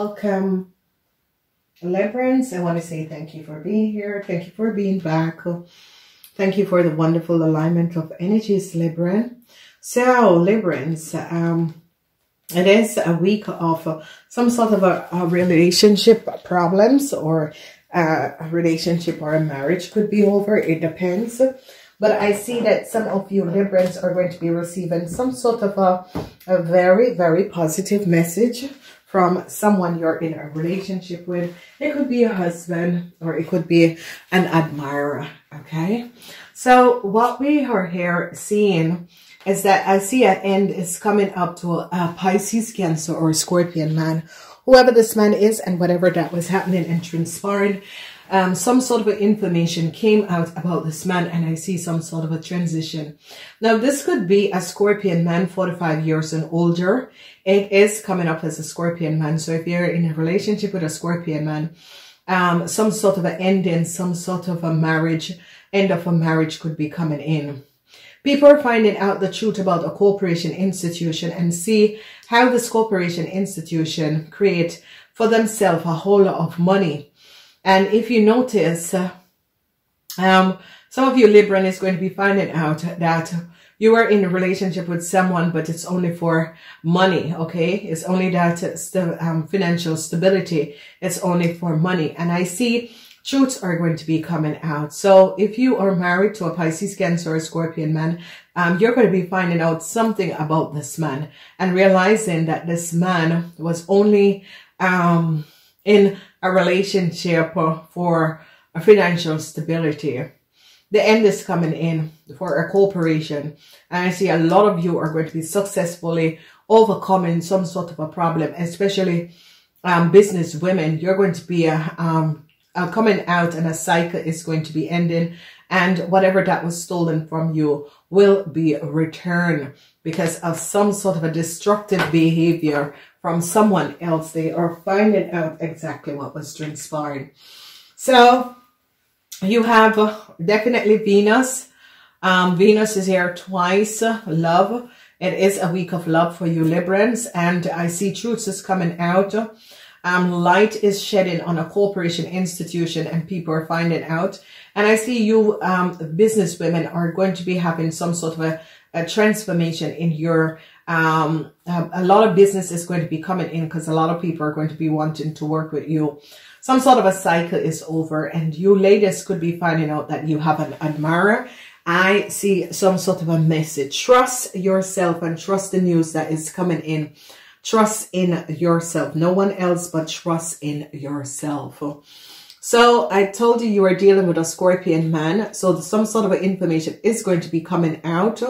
Welcome, Librans. I want to say thank you for being here. Thank you for being back. Thank you for the wonderful alignment of energies, Libran. So, Librans, it is a week of some sort of a relationship problems, or a relationship or a marriage could be over. It depends. But I see that some of you Librans are going to be receiving some sort of a very, very positive message from someone you're in a relationship with. It could be a husband, or it could be an admirer, okay? So what we are here seeing is that I see an end is coming up to a Pisces, Cancer, or Scorpion man. Whoever this man is and whatever that was happening and transpired, some sort of information came out about this man, and I see some sort of a transition. Now, this could be a Scorpion man, 45 years and older. It is coming up as a Scorpion man. So if you're in a relationship with a Scorpion man, some sort of an ending, some sort of a marriage, end of a marriage could be coming in. People are finding out the truth about a corporation institution and see how this corporation institution create for themselves a whole lot of money. And if you notice, some of you Libran is going to be finding out that you are in a relationship with someone, but it's only for money, okay? It's only that financial stability. It's only for money. And I see truths are going to be coming out. So if you are married to a Pisces, Cancer, or Scorpion man, you're going to be finding out something about this man and realizing that this man was only in a relationship for a financial stability. The end is coming in for a corporation. And I see a lot of you are going to be successfully overcoming some sort of a problem, especially business women. You're going to be coming out, and a cycle is going to be ending, and whatever that was stolen from you will be returned because of some sort of a destructive behavior from someone else. They are finding out exactly what was transpiring. So you have definitely Venus. Venus is here twice. Love. It is a week of love for you Librans, and I see truths is coming out. Light is shedding on a corporation institution, and people are finding out. And I see you business women are going to be having some sort of a transformation in your a lot of business is going to be coming in because a lot of people are going to be wanting to work with you. Some sort of a cycle is over, and you ladies could be finding out that you have an admirer. I see some sort of a message. Trust yourself and trust the news that is coming in. Trust in yourself. No one else, but trust in yourself. So I told you are dealing with a Scorpion man. So some sort of information is going to be coming out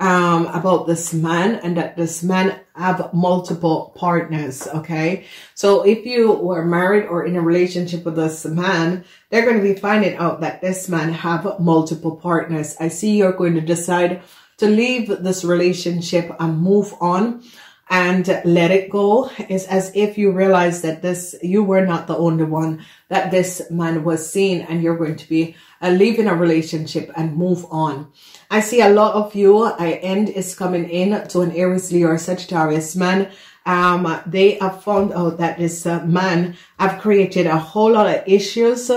about this man, and that this man have multiple partners, okay? So if you were married or in a relationship with this man, they're going to be finding out that this man have multiple partners. I see you're going to decide to leave this relationship and move on. And let it go. It's as if you realize that this, you were not the only one that this man was seeing, and you're going to be leaving a relationship and move on. I see a lot of you, end is coming in to an Aries, Leo, or Sagittarius man. They have found out that this man have created a whole lot of issues,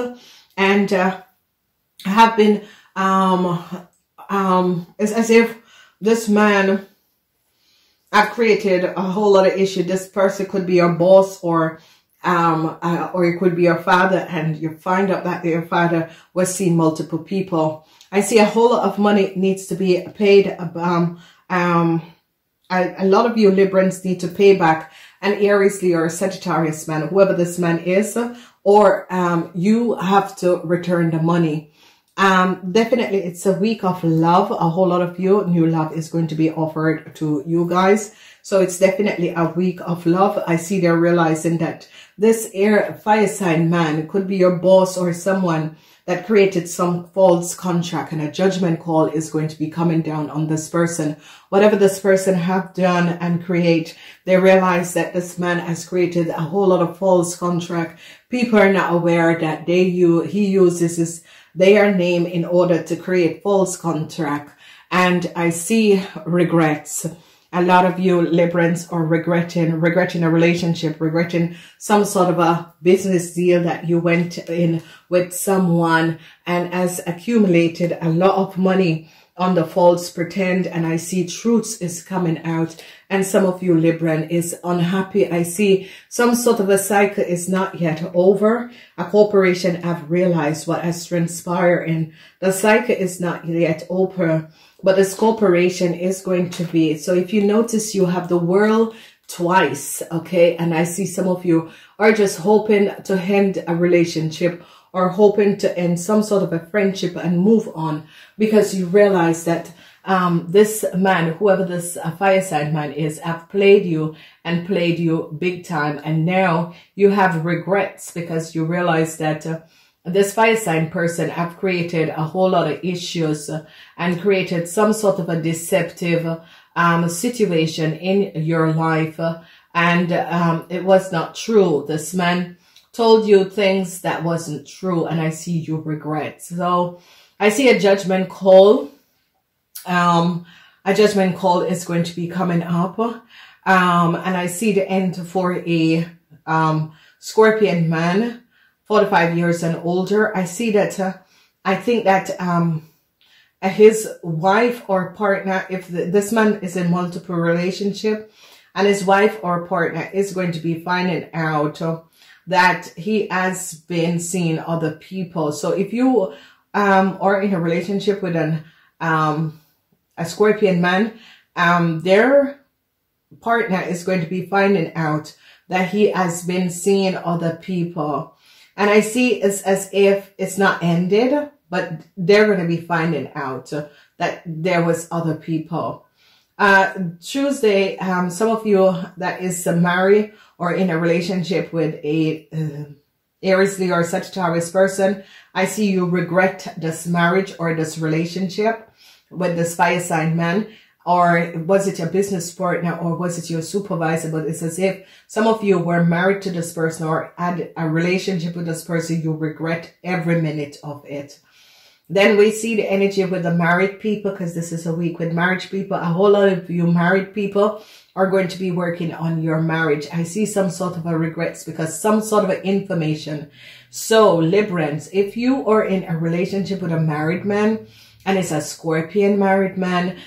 and have been, it's as if this man, I've created a whole lot of issue. This person could be your boss, or it could be your father, and you find out that your father was seeing multiple people. I see a whole lot of money needs to be paid. A lot of you Librans need to pay back an Aries, Leo, or Sagittarius man, whoever this man is, or you have to return the money. Definitely it's a week of love. A whole lot of you, new love is going to be offered to you guys. So it's definitely a week of love. I see they're realizing that this fire sign man could be your boss, or someone that created some false contract, and a judgment call is going to be coming down on this person. Whatever this person have done and create, they realize that this man has created a whole lot of false contract. People are not aware that he uses his their name in order to create false contract, and I see regrets. A lot of you Librans are regretting a relationship, regretting some sort of a business deal that you went in with someone and has accumulated a lot of money on the false pretend. And I see truths is coming out. And some of you Libran is unhappy. I see some sort of a cycle is not yet over. A corporation have realized what has transpired and the cycle is not yet over. But this corporation is going to be. So if you notice, you have the world twice. Okay. And I see some of you are just hoping to end a relationship or hoping to end some sort of a friendship and move on, because you realize that this man, whoever this fire sign man is, have played you and played you big time. And now you have regrets because you realize that this fire sign person have created a whole lot of issues and created some sort of a deceptive situation in your life. And it was not true. This man told you things that wasn't true, and I see you regret. So I see a judgment call. A judgment call is going to be coming up. And I see the end for a Scorpion man, 45 years and older. I see that, I think that his wife or partner, if this man is in multiple relationship, and his wife or partner is going to be finding out that he has been seeing other people. So if you are in a relationship with an a Scorpion man, their partner is going to be finding out that he has been seeing other people. And I see it's as if it's not ended, but they're going to be finding out that there was other people. Tuesday, some of you that is married or in a relationship with a Aries, Leo, or Sagittarius person, I see you regret this marriage or this relationship with this fire sign man. Or was it your business partner, or was it your supervisor? But it's as if some of you were married to this person or had a relationship with this person. You regret every minute of it. Then we see the energy with the married people, because this is a week with marriage people. A whole lot of you married people are going to be working on your marriage. I see some sort of a regrets because some sort of information. So Librans, if you are in a relationship with a married man and it's a Scorpion married man,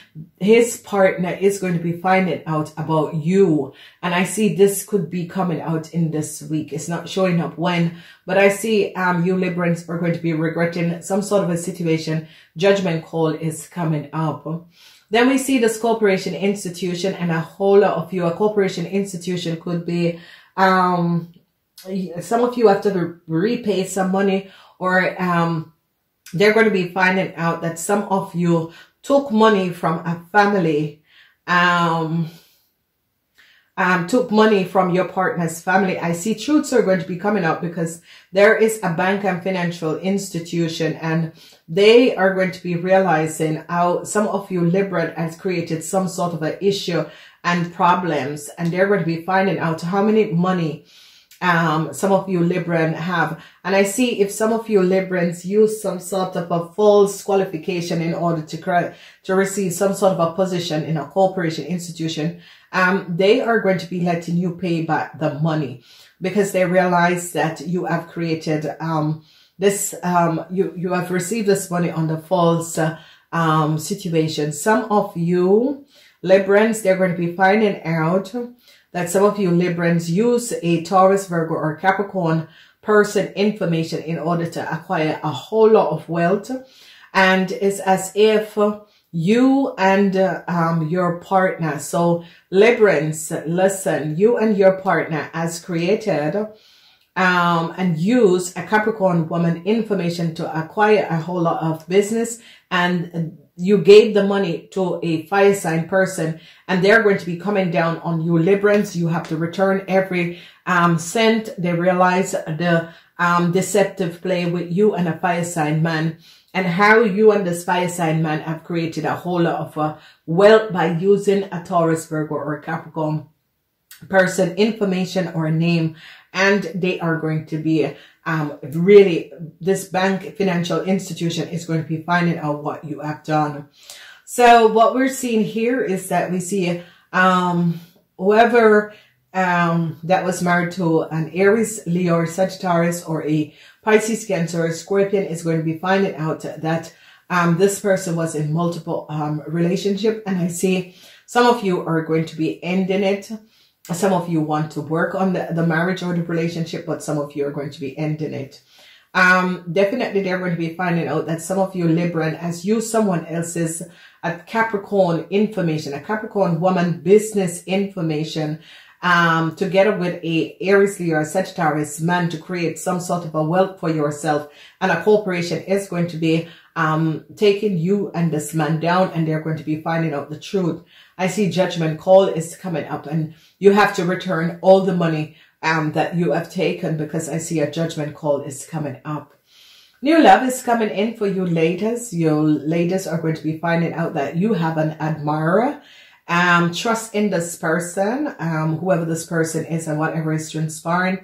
his partner is going to be finding out about you. And I see this could be coming out in this week. It's not showing up when, but I see you Librans are going to be regretting some sort of a situation. Judgment call is coming up. Then we see this corporation institution, and a whole lot of you, a corporation institution could be, some of you have to repay some money, or they're going to be finding out that some of you took money from a family, took money from your partner's family. I see truths are going to be coming out because there is a bank and financial institution, and they are going to be realizing how some of you Libra has created some sort of an issue and problems, and they're going to be finding out how many money some of you Libran have. And I see if some of you Librans use some sort of a false qualification in order to receive some sort of a position in a corporation institution, they are going to be letting you pay back the money because they realize that you have created this, you have received this money on the false situation. Some of you Librans, they're going to be finding out that some of you Librans use a Taurus, Virgo, or Capricorn person information in order to acquire a whole lot of wealth. And it's as if you and your partner, so Librans, listen, you and your partner has created and used a Capricorn woman information to acquire a whole lot of business, and you gave the money to a fire sign person, and they're going to be coming down on you Librans. You have to return every cent. They realize the deceptive play with you and a fire sign man, and how you and this fire sign man have created a whole lot of wealth by using a Taurus, Virgo, or Capricorn person information or name. And they are going to be really, this bank financial institution is going to be finding out what you have done. So what we're seeing here is that we see Whoever that was married to an Aries, Leo, or Sagittarius, or a Pisces, Cancer, or Scorpion is going to be finding out that this person was in multiple relationship. And I see some of you are going to be ending it. Some of you want to work on the marriage or the relationship, but some of you are going to be ending it. Definitely they're going to be finding out that some of you Libran has used someone else's Capricorn information, a Capricorn woman business information, together with a Aries, Leo, or Sagittarius man to create some sort of a wealth for yourself. And a corporation is going to be taking you and this man down, and they're going to be finding out the truth. I see judgment call is coming up, and you have to return all the money that you have taken, because I see a judgment call is coming up. New love is coming in for you ladies. Your ladies are going to be finding out that you have an admirer. Trust in this person, whoever this person is and whatever is transpiring.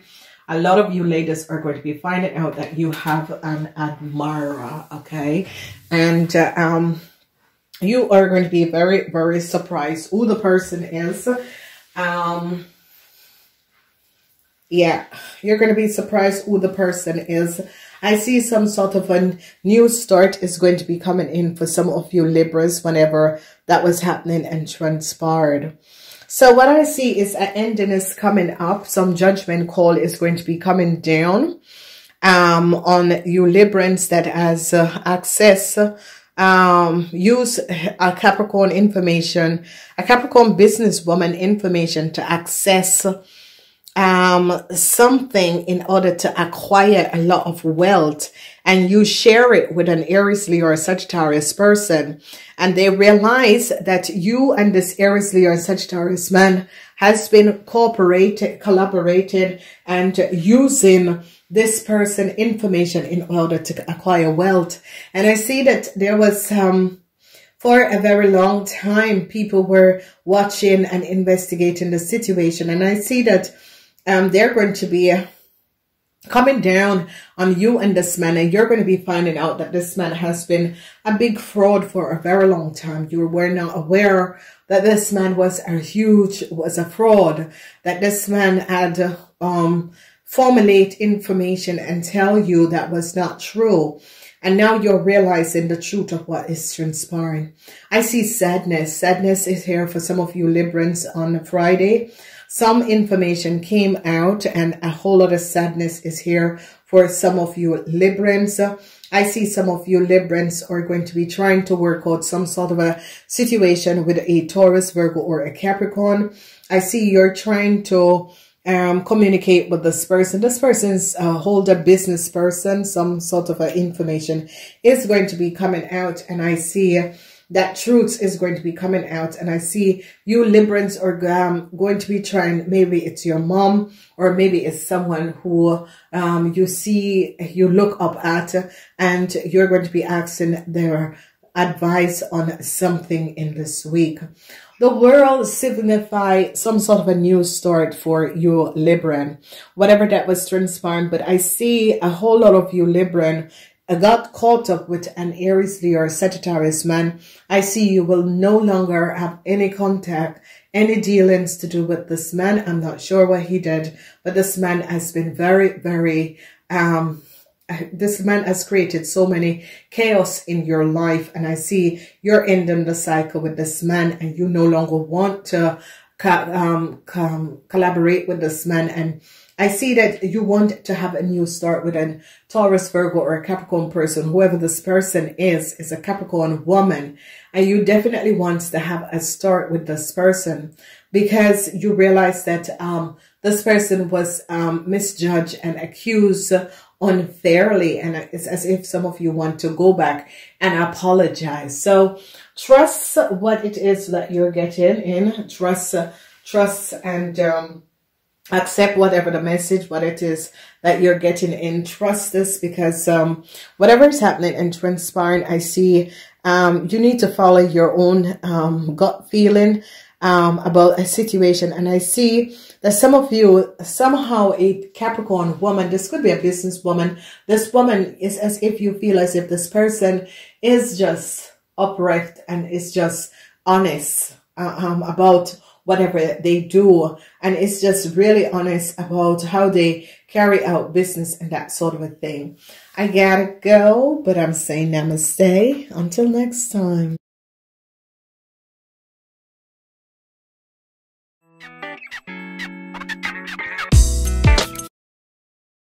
A lot of you ladies are going to be finding out that you have an admirer, okay? And you are going to be very, very surprised who the person is. Yeah, you're going to be surprised who the person is. I see some sort of a new start is going to be coming in for some of you Libras whenever that was happening and transpired. So what I see is an ending is coming up. Some judgment call is going to be coming down on you Librans that has access, use a Capricorn information, a Capricorn businesswoman information to access something in order to acquire a lot of wealth, and you share it with an Aries, Leo, or Sagittarius person, and they realize that you and this Aries, Leo, or Sagittarius man has been collaborated and using this person information in order to acquire wealth. And I see that there was for a very long time people were watching and investigating the situation, and I see that they're going to be coming down on you and this man, and you're going to be finding out that this man has been a big fraud for a very long time. You were not aware that this man was a fraud, that this man had formulate information and tell you that was not true. And now you're realizing the truth of what is transpiring. I see sadness. Sadness is here for some of you Librans on Friday. Some information came out and a whole lot of sadness is here for some of you Librans. I see some of you Librans are going to be trying to work out some sort of a situation with a Taurus, Virgo, or a Capricorn. I see you're trying to communicate with this person. This person's hold a business person. Some sort of information is going to be coming out, and I see that truth is going to be coming out. And I see you Librans are going to be trying, maybe it's your mom, or maybe it's someone who you look up at, and you're going to be asking their advice on something in this week. The world signifies some sort of a new start for you Libran, whatever that was transpiring. But I see a whole lot of you Libran got caught up with an Aries, Leo, or Sagittarius man. I see you will no longer have any contact, any dealings to do with this man. I'm not sure what he did, but this man has been very, very this man has created so many chaos in your life, and I see you're ending the cycle with this man, and you no longer want to collaborate with this man. And I see that you want to have a new start with a Taurus, Virgo, or a Capricorn person. Whoever this person is a Capricorn woman, and you definitely want to have a start with this person, because you realize that this person was misjudged and accused unfairly, and it's as if some of you want to go back and apologize. So trust what it is that you're getting in. Trust and accept whatever the message, what it is that you're getting in. Trust this, because whatever is happening and transpiring, I see you need to follow your own gut feeling about a situation. And I see that some of you, somehow a Capricorn woman, this could be a businesswoman, this woman is as if you feel as if this person is just upright and is just honest about whatever they do. And it's just really honest about how they carry out business and that sort of a thing. I gotta go, but I'm saying namaste. Until next time.